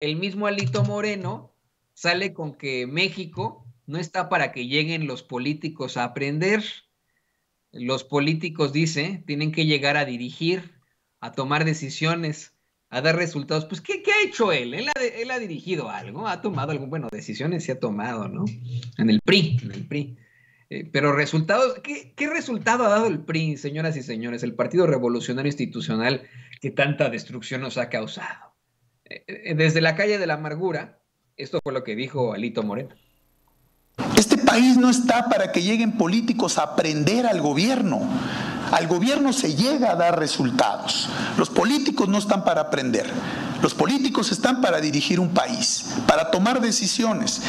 el mismo Alito Moreno sale con que México no está para que lleguen los políticos a aprender. Los políticos, dice, tienen que llegar a dirigir, a tomar decisiones, a dar resultados. Pues, ¿qué ha hecho él? ¿Él ha dirigido algo? ¿Ha tomado algo? Bueno, decisiones se ha tomado, ¿no? En el PRI. Pero resultados, ¿qué resultado ha dado el PRI, señoras y señores? El Partido Revolucionario Institucional que tanta destrucción nos ha causado. Desde la calle de la amargura, esto fue lo que dijo Alito Moreno. Este país no está para que lleguen políticos a aprender al gobierno. Al gobierno se llega a dar resultados. Los políticos no están para aprender. Los políticos están para dirigir un país, para tomar decisiones.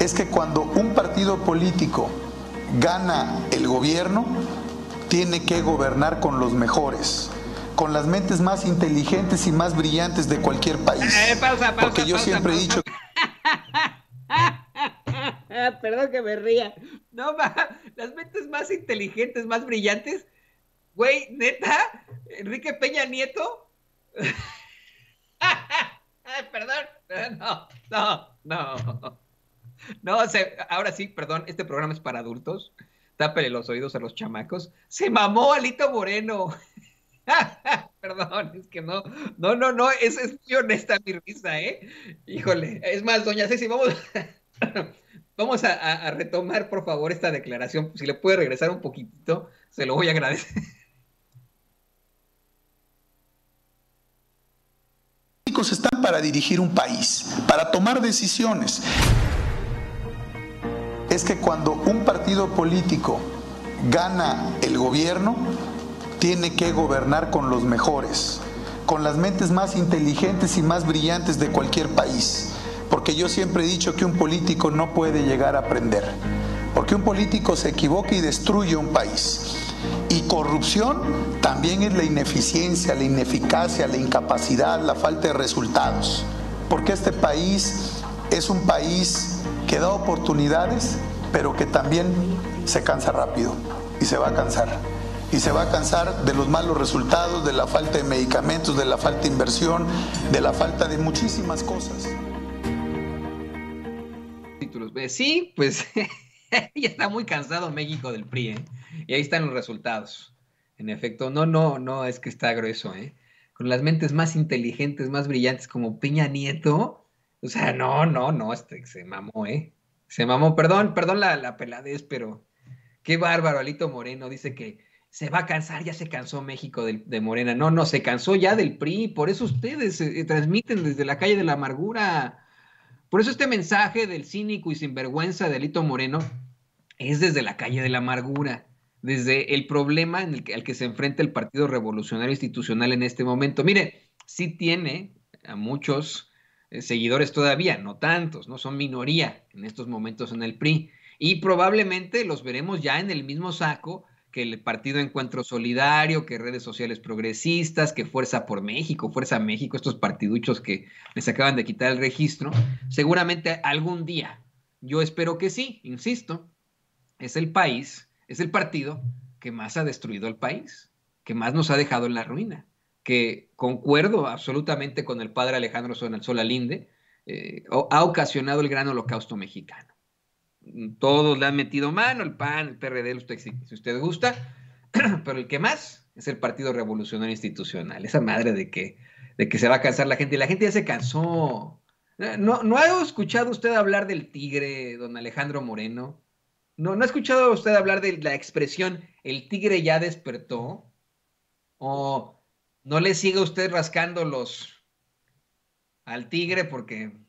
Es que cuando un partido político gana el gobierno, tiene que gobernar con los mejores, con las mentes más inteligentes y más brillantes de cualquier país. Pausa. Porque yo siempre he dicho... Perdón que me ría. No, las mentes más inteligentes, más brillantes. Güey, neta, Enrique Peña Nieto. Perdón, no. No, ahora sí, perdón, este programa es para adultos. Tápele los oídos a los chamacos. Se mamó Alito Moreno. Perdón, es que no, es muy honesta mi risa, ¿eh? Híjole, es más, doña Ceci, vamos a retomar, por favor, esta declaración. Si le puede regresar un poquitito, se lo voy a agradecer. Los políticos están para dirigir un país, para tomar decisiones. Es que cuando un partido político gana el gobierno, tiene que gobernar con los mejores, con las mentes más inteligentes y más brillantes de cualquier país. Porque yo siempre he dicho que un político no puede llegar a aprender. Porque un político se equivoca y destruye un país. Y corrupción también es la ineficiencia, la ineficacia, la incapacidad, la falta de resultados. Porque este país es un país que da oportunidades, pero que también se cansa rápido y se va a cansar. Y se va a cansar de los malos resultados, de la falta de medicamentos, de la falta de inversión, de la falta de muchísimas cosas. Sí, pues ya está muy cansado México del PRI, ¿eh? Y ahí están los resultados. En efecto, no, es que está grueso, ¿eh? Con las mentes más inteligentes, más brillantes, como Peña Nieto. O sea, no, se mamó, ¿eh? Se mamó, perdón la peladez, pero qué bárbaro. Alito Moreno dice que se va a cansar, ya se cansó México de Morena. No, se cansó ya del PRI, por eso ustedes transmiten desde la calle de la amargura. Por eso este mensaje del cínico y sinvergüenza de Alito Moreno es desde la calle de la amargura, desde el problema al que se enfrenta el Partido Revolucionario Institucional en este momento. Mire, sí tiene a muchos seguidores todavía, no tantos, no son minoría en estos momentos en el PRI, y probablemente los veremos ya en el mismo saco que el Partido Encuentro Solidario, que Redes Sociales Progresistas, que Fuerza México, estos partiduchos que les acaban de quitar el registro, seguramente algún día. Yo espero que sí, insisto, es el partido que más ha destruido al país, que más nos ha dejado en la ruina, que concuerdo absolutamente con el padre Alejandro Solalinde, ha ocasionado el gran holocausto mexicano. Todos le han metido mano, el PAN, el PRD, si usted gusta, pero el que más es el Partido Revolucionario Institucional, esa madre de que se va a cansar la gente, y la gente ya se cansó. ¿No ha escuchado usted hablar del tigre, don Alejandro Moreno? ¿No ha escuchado usted hablar de la expresión, el tigre ya despertó? ¿O no le siga usted rascándolos al tigre porque...